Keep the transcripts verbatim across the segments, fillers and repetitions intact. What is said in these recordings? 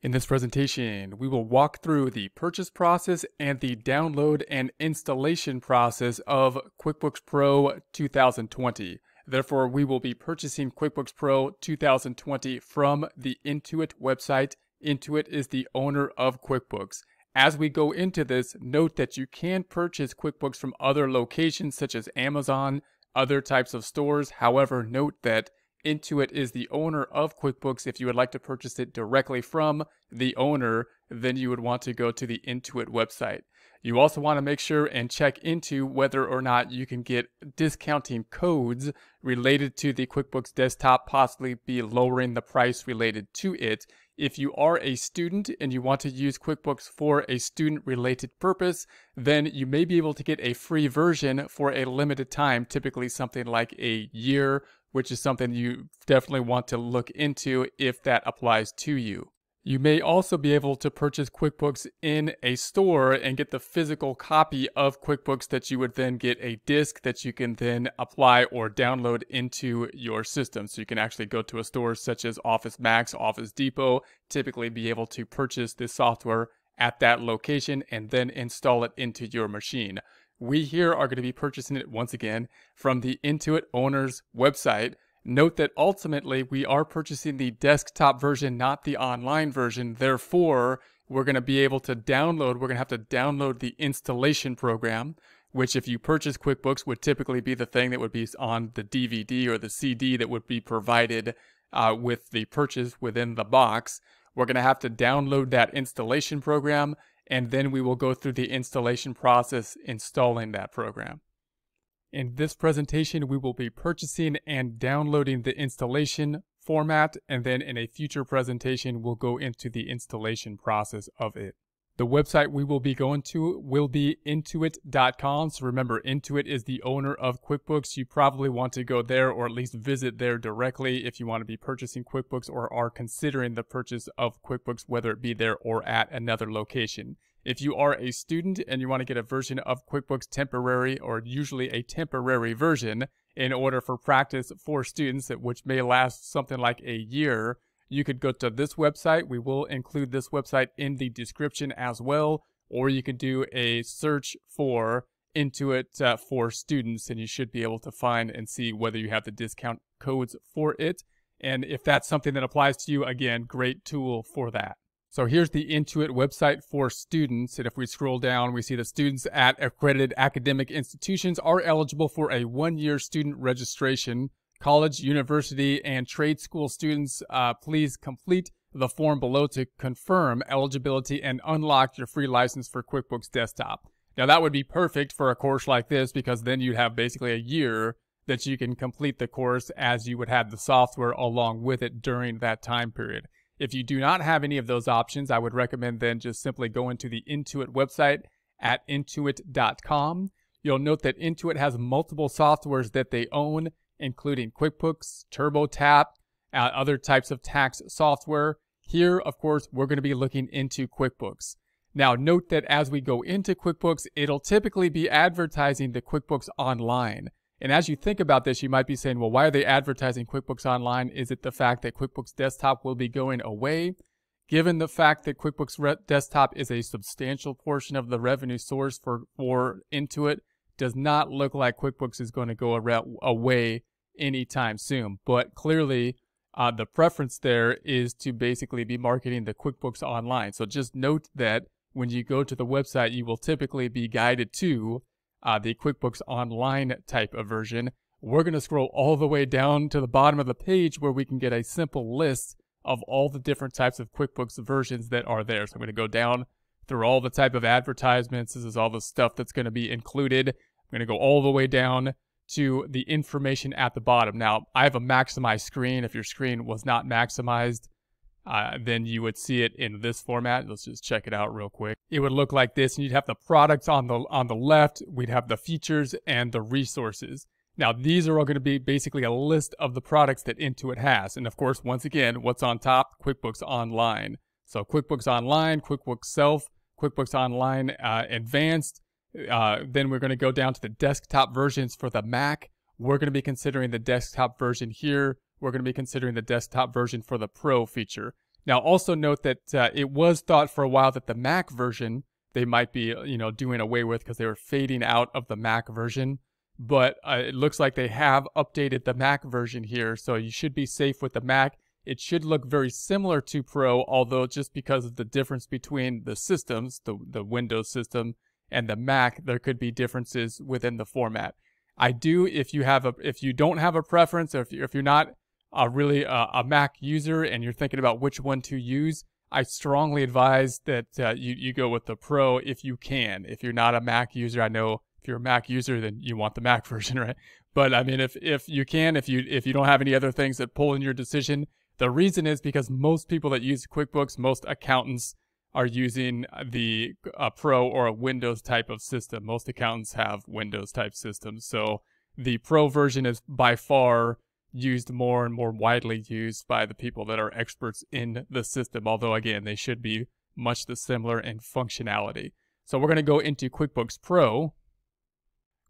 In this presentation, we will walk through the purchase process and the download and installation process of QuickBooks Pro twenty twenty. Therefore, we will be purchasing QuickBooks Pro twenty twenty from the Intuit website. Intuit is the owner of QuickBooks. As we go into this, note that you can purchase QuickBooks from other locations such as Amazon, other types of stores. However, note that Intuit is the owner of QuickBooks. If you would like to purchase it directly from the owner, then you would want to go to the Intuit website. You also want to make sure and check into whether or not you can get discounting codes related to the QuickBooks Desktop, possibly be lowering the price related to it. If you are a student and you want to use QuickBooks for a student-related purpose, then you may be able to get a free version for a limited time, typically something like a year, which is something you definitely want to look into if that applies to you. You may also be able to purchase QuickBooks in a store and get the physical copy of QuickBooks that you would then get a disk that you can then apply or download into your system. So you can actually go to a store such as Office Max, Office Depot, typically be able to purchase this software at that location and then install it into your machine. We here are going to be purchasing it once again from the Intuit owner's website. Note that ultimately we are purchasing the desktop version, not the online version. Therefore, we're going to be able to download, we're going to have to download the installation program, which if you purchase QuickBooks would typically be the thing that would be on the D V D or the C D that would be provided uh, with the purchase within the box. We're going to have to download that installation program, and then we will go through the installation process installing that program. In this presentation, we will be purchasing and downloading the installation format, and then in a future presentation, we'll go into the installation process of it. The website we will be going to will be intuit dot com. So remember, Intuit is the owner of QuickBooks. You probably want to go there or at least visit there directly if you want to be purchasing QuickBooks or are considering the purchase of QuickBooks, whether it be there or at another location. If you are a student and you want to get a version of QuickBooks temporary, or usually a temporary version in order for practice for students, which may last something like a year, you could go to this website. We will include this website in the description as well, or you can do a search for Intuit uh, for students, and you should be able to find and see whether you have the discount codes for it. And if that's something that applies to you, again, great tool for that. So here's the Intuit website for students, and if we scroll down, we see the students at accredited academic institutions are eligible for a one-year student registration. College, university, and trade school students, uh, please complete the form below to confirm eligibility and unlock your free license for QuickBooks Desktop. Now, that would be perfect for a course like this, because then you'd have basically a year that you can complete the course, as you would have the software along with it during that time period. If you do not have any of those options, I would recommend then just simply going to the Intuit website at intuit dot com. You'll note that Intuit has multiple softwares that they own, including QuickBooks, TurboTap, uh, other types of tax software. Here, of course, we're going to be looking into QuickBooks. Now, note that as we go into QuickBooks, it'll typically be advertising the QuickBooks Online. And as you think about this, you might be saying, well, why are they advertising QuickBooks Online? Is it the fact that QuickBooks Desktop will be going away? Given the fact that QuickBooks Desktop is a substantial portion of the revenue source for, for Intuit, does not look like QuickBooks is going to go away anytime soon. But clearly, uh, the preference there is to basically be marketing the QuickBooks Online. So just note that when you go to the website, you will typically be guided to Uh, the QuickBooks Online type of version. We're going to scroll all the way down to the bottom of the page where we can get a simple list of all the different types of QuickBooks versions that are there. So I'm going to go down through all the type of advertisements. This is all the stuff that's going to be included. I'm going to go all the way down to the information at the bottom. Now, I have a maximized screen. If your screen was not maximized, Uh, then you would see it in this format. Let's just check it out real quick. It would look like this, and you'd have the products on the on the left. We'd have the features and the resources. Now, these are all going to be basically a list of the products that Intuit has. And of course, once again, what's on top? QuickBooks Online. So QuickBooks Online, QuickBooks Self, QuickBooks Online uh, Advanced. Uh, then we're going to go down to the desktop versions for the Mac. We're going to be considering the desktop version here. We're going to be considering the desktop version for the Pro feature. Now, also note that uh, it was thought for a while that the Mac version they might be, you know, doing away with because they were fading out of the Mac version. But uh, it looks like they have updated the Mac version here, so you should be safe with the Mac. It should look very similar to Pro, although just because of the difference between the systems, the, the Windows system and the Mac, there could be differences within the format. I do, if you have a, if you don't have a preference, or if you're, if you're not a really uh, a Mac user and you're thinking about which one to use, I strongly advise that uh, you, you go with the Pro if you can. If you're not a Mac user, I know if you're a Mac user, then you want the Mac version, right? But I mean, if, if you can, if you, if you don't have any other things that pull in your decision, the reason is because most people that use QuickBooks, most accountants are using the uh, Pro or a Windows type of system. Most accountants have Windows type systems. So the Pro version is by far used more and more widely used by the people that are experts in the system. Although again, they should be much the similar in functionality. So we're going to go into QuickBooks Pro.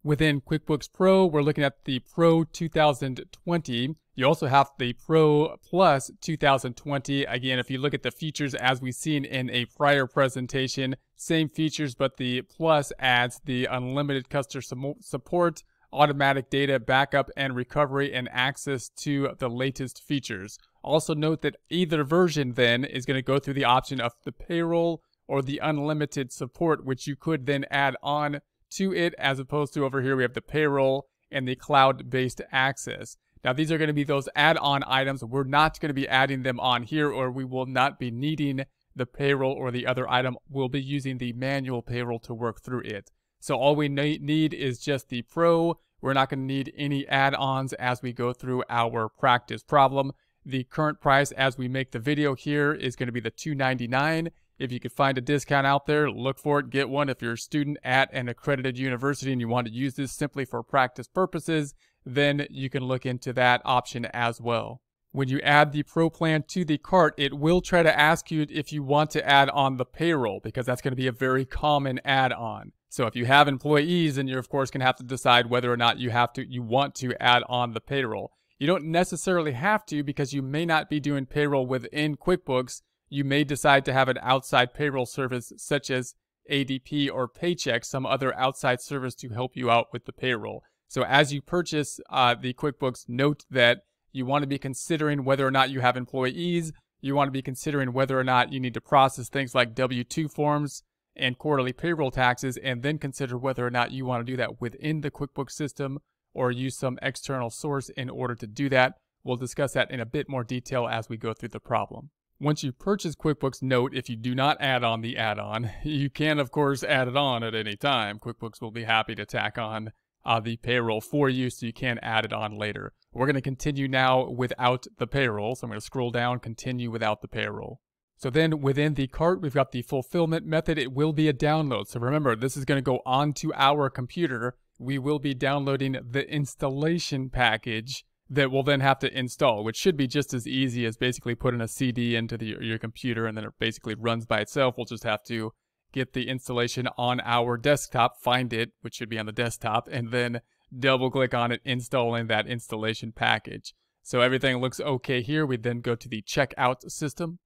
Within QuickBooks Pro, we're looking at the Pro two thousand twenty. You also have the Pro Plus two thousand twenty. Again, if you look at the features as we've seen in a prior presentation, same features, but the Plus adds the unlimited customer support, automatic data backup and recovery, and access to the latest features. Also note that either version then is going to go through the option of the payroll or the unlimited support, which you could then add on to it, as opposed to over here we have the payroll and the cloud-based access. Now these are going to be those add-on items. We're not going to be adding them on here, or we will not be needing the payroll or the other item. We'll be using the manual payroll to work through it. So all we need is just the Pro. We're not going to need any add-ons as we go through our practice problem. The current price as we make the video here is going to be the two ninety-nine. If you could find a discount out there, look for it, get one. If you're a student at an accredited university and you want to use this simply for practice purposes, then you can look into that option as well. When you add the Pro plan to the cart, it will try to ask you if you want to add on the payroll, because that's going to be a very common add-on. So if you have employees, then you're of course going to have to decide whether or not you have to, you want to add on the payroll. You don't necessarily have to, because you may not be doing payroll within QuickBooks. You may decide to have an outside payroll service such as A D P or Paychex, some other outside service to help you out with the payroll. So as you purchase uh, the QuickBooks, note that you want to be considering whether or not you have employees. You want to be considering whether or not you need to process things like W two forms and quarterly payroll taxes, and then consider whether or not you want to do that within the QuickBooks system or use some external source in order to do that. We'll discuss that in a bit more detail as we go through the problem. Once you purchase QuickBooks, note if you do not add on the add-on, you can of course add it on at any time. QuickBooks will be happy to tack on uh, the payroll for you, so you can add it on later. We're going to continue now without the payroll. So I'm going to scroll down, continue without the payroll. So then within the cart, we've got the fulfillment method. It will be a download. So remember, this is going to go onto our computer. We will be downloading the installation package that we'll then have to install, which should be just as easy as basically putting a C D into the, your computer, and then it basically runs by itself. We'll just have to get the installation on our desktop, find it, which should be on the desktop, and then double click on it, installing that installation package. So everything looks okay here. We then go to the checkout system.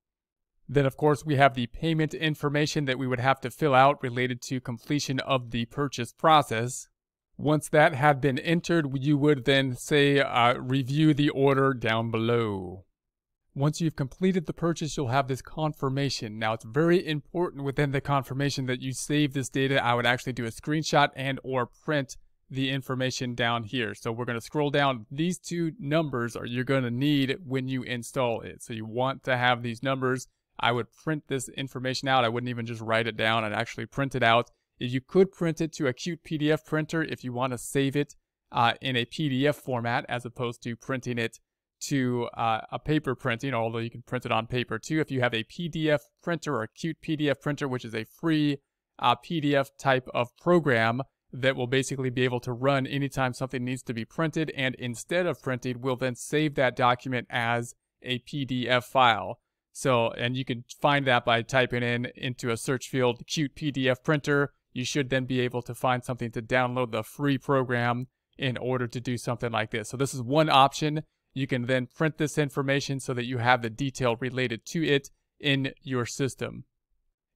Then of course we have the payment information that we would have to fill out related to completion of the purchase process. Once that had been entered, you would then say, uh, review the order down below. Once you've completed the purchase, you'll have this confirmation. Now, it's very important within the confirmation that you save this data. I would actually do a screenshot and or print the information down here. So we're going to scroll down. These two numbers are you're going to need when you install it. So you want to have these numbers. I would print this information out. I wouldn't even just write it down. I'd actually print it out. You could print it to a cute P D F printer if you want to save it uh, in a P D F format, as opposed to printing it to uh, a paper printing, although you can print it on paper too. If you have a P D F printer or a cute P D F printer, which is a free uh, P D F type of program that will basically be able to run anytime something needs to be printed, and instead of printing, we'll then save that document as a P D F file. So, and you can find that by typing in into a search field, cute P D F printer. You should then be able to find something to download the free program in order to do something like this. So this is one option. You can then print this information so that you have the detail related to it. in your system.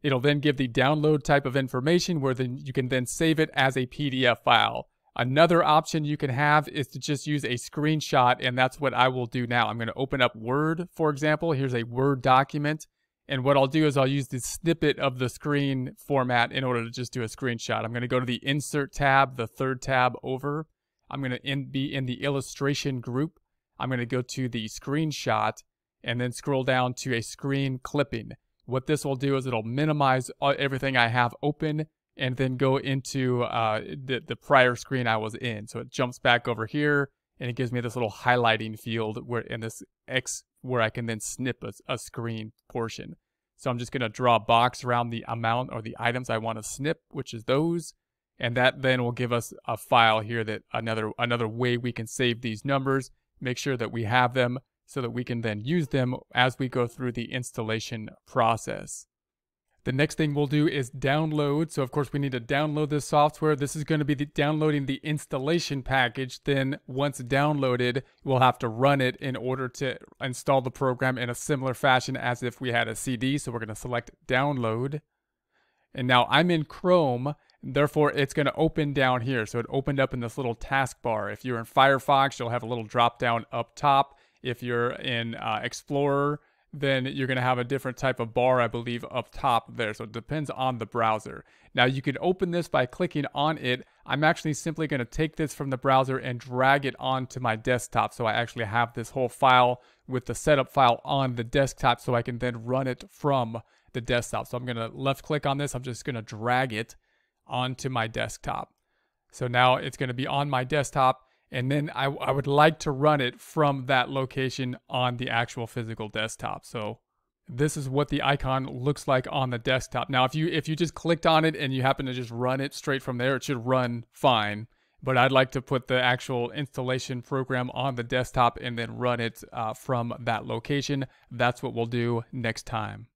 It'll then give the download type of information where then you can then save it as a P D F file. Another option you can have is to just use a screenshot, and that's what I will do now. I'm going to open up Word, for example. Here's a Word document. And what I'll do is I'll use the snippet of the screen format in order to just do a screenshot. I'm going to go to the Insert tab, the third tab over. I'm going to in, be in the Illustration group. I'm going to go to the Screenshot and then scroll down to a Screen Clipping. What this will do is it'll minimize everything I have open and then go into uh, the, the prior screen I was in. So it jumps back over here and it gives me this little highlighting field where in this X where I can then snip a, a screen portion. So I'm just going to draw a box around the amount or the items I want to snip, which is those. And that then will give us a file here that another, another way we can save these numbers, make sure that we have them so that we can then use them as we go through the installation process. The next thing we'll do is download. So of course we need to download this software. This is going to be the downloading the installation package. Then once downloaded, we'll have to run it in order to install the program in a similar fashion as if we had a C D. So we're going to select download. And now I'm in Chrome, therefore it's going to open down here. So it opened up in this little taskbar. If you're in Firefox, you'll have a little drop down up top. If you're in uh, Explorer, then you're going to have a different type of bar, I believe, up top there. So it depends on the browser. Now you can open this by clicking on it. I'm actually simply going to take this from the browser and drag it onto my desktop. So I actually have this whole file with the setup file on the desktop so I can then run it from the desktop. So I'm going to left click on this. I'm just going to drag it onto my desktop. So now it's going to be on my desktop. And then I, I would like to run it from that location on the actual physical desktop. So this is what the icon looks like on the desktop. Now, if you if you just clicked on it and you happen to just run it straight from there, it should run fine. But I'd like to put the actual installation program on the desktop and then run it uh, from that location. That's what we'll do next time.